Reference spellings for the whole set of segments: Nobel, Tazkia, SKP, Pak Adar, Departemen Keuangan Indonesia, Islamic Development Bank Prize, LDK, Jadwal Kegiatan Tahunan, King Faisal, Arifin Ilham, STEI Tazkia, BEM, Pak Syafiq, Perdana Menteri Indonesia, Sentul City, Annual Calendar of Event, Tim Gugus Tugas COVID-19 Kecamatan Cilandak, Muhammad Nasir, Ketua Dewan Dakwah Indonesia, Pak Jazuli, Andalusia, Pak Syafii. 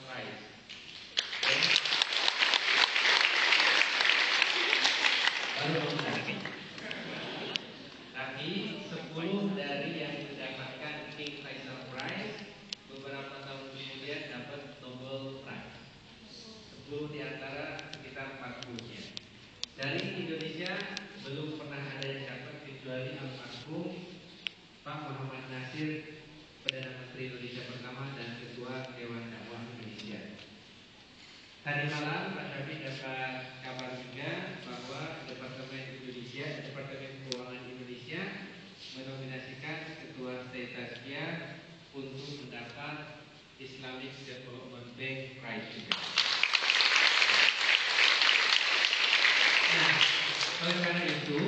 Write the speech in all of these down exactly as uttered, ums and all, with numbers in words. Development Prize. Okay. Tapi sepuluh dari yang mendapatkan King Faisal Prize beberapa tahun kemudian dapat Nobel Prize. sepuluh di antara sekitar empat puluh ya. Dari Indonesia belum pernah ada yang dapat kecuali almarhum Pak Muhammad Nasir, Perdana Menteri Indonesia pertama dan Ketua Dewan Dakwah Indonesia. Tadi malam Pak Syafiq dapat kabar juga bahwa Departemen Indonesia, Departemen Keuangan Indonesia menominasikan Ketua S T E I Tazkia untuk mendapat Islamic Development Bank Prize. Nah, oleh karena itu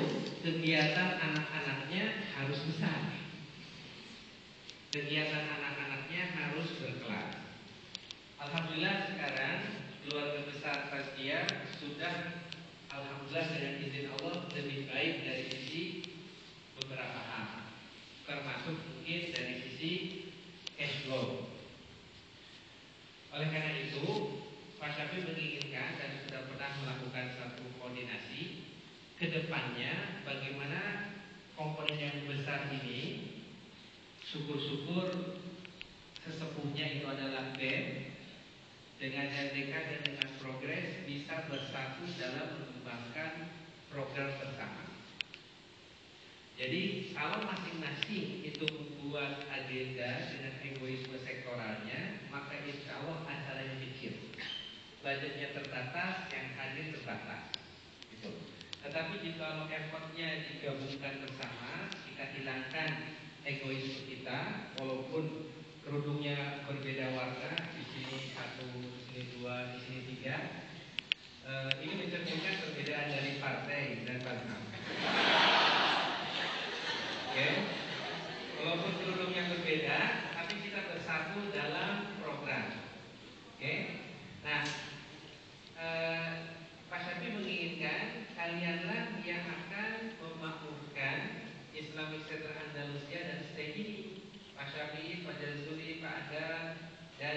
kegiatan anak-anaknya harus besar. Kegiatan anak-anaknya harus berkelas. Alhamdulillah sekarang keluarga besar Tazkia sudah, alhamdulillah dengan izin Allah lebih baik dari sisi beberapa hal, termasuk mungkin dari sisi cash flow. Oleh karena itu, Pak Syafiq menginginkan dan sudah pernah melakukan satu koordinasi kedepannya bagaimana komponen yang besar ini. Syukur-syukur sesepuhnya itu adalah B E M dengan L D K dan dengan progres bisa bersatu dalam mengembangkan program bersama. Jadi kalau masing-masing itu membuat agenda dengan egoisme sektoralnya, maka insya Allah acaranya dikit, budgetnya terbatas, yang hadir terbatas gitu. Tetapi jika effortnya digabungkan bersama, kita hilangkan egoisme kita, walaupun kerudungnya berbeda warna, di sini satu, di sini dua, di sini tiga, e, ini mencerminkan perbedaan dari partai dan partai. Oke, walaupun kerudungnya berbeda, tapi kita bersatu dalam program. Oke, nah e, Pak Syafiq menginginkan kalianlah yang akan memakmurkan Islamic Center Andalusia dan S T E I, Pak Syafii, Pak Jazuli, Pak Adar, dan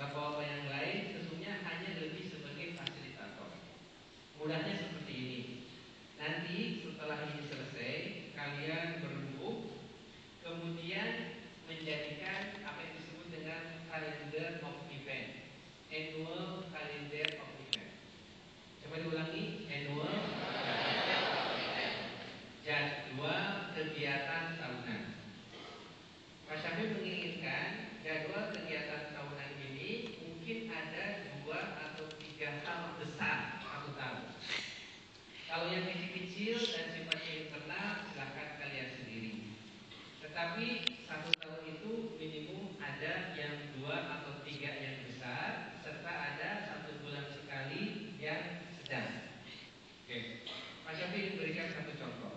bapak-bapak yang lain tentunya hanya lebih sebagai fasilitator. Mudahnya seperti ini. Nanti setelah ini selesai, kalian bergabung, kemudian menjadikan apa yang disebut dengan Calendar of Event, Annual Calendar of Event. Coba diulangi, Annual Jadwal Kegiatan Tahunan. Pak Syafii menginginkan jadwal kegiatan tahunan ini mungkin ada dua atau tiga hal besar satu tahun. Kalau yang kecil-kecil dan sifatnya internal silahkan kalian sendiri. Tetapi satu tahun itu minimum ada yang dua atau tiga yang besar, serta ada satu bulan sekali yang sedang. Oke, Pak Syafii berikan satu contoh.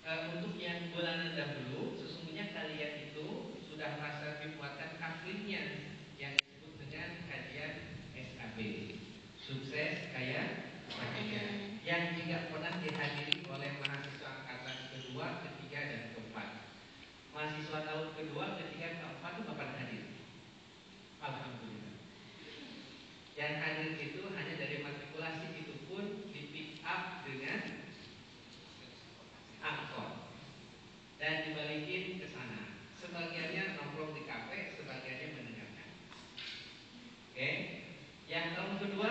Uh, untuk yang bulanan dahulu, sesungguhnya kalian itu sudah merasa dibuatkan kafirnya yang disebut dengan kajian S A B, sukses kaya matinya, yang tidak pernah dihadiri oleh mahasiswa angkatan kedua, ketiga, dan keempat. Mahasiswa tahun kedua, ketiga, keempat itu kapan hadir? Alhamdulillah. Yang hadir itu hanya dari matrikulasi, itu pun di pick up dengan angkot dan dibalikin ke sana. Sebagiannya nongkrong di kafe, sebagiannya mendengarkan. Oke, okay. Yang tahun kedua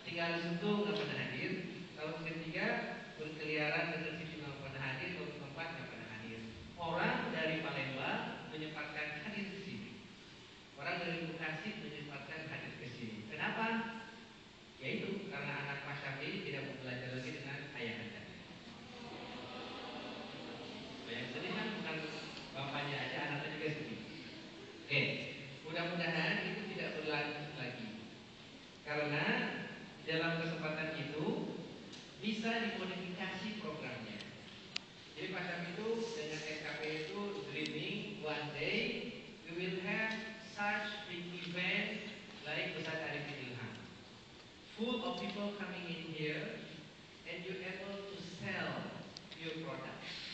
tinggal di Sentul nggak pernah hadir, tahun ketiga berkeliaran dengan sini nggak pernah hadir, tahun keempat nggak pernah hadir. Orang dari Palembang menyempatkan hadir ke sini, orang dari Bekasi menyempatkan hadir ke sini. Kenapa? Yaitu karena anak Pak Syafii tidak mau belajar lagi dengan ayah anda. Yang sedih kan bukan bapaknya aja, anaknya juga sedih. Oke, mudah-mudahan itu tidak berlanjut lagi, karena dalam kesempatan itu bisa dimodifikasi programnya. Jadi macam itu dengan S K P itu dreaming one day we will have such big event like Ustaz Arifin Ilham, full of people coming in here and you able to sell your products.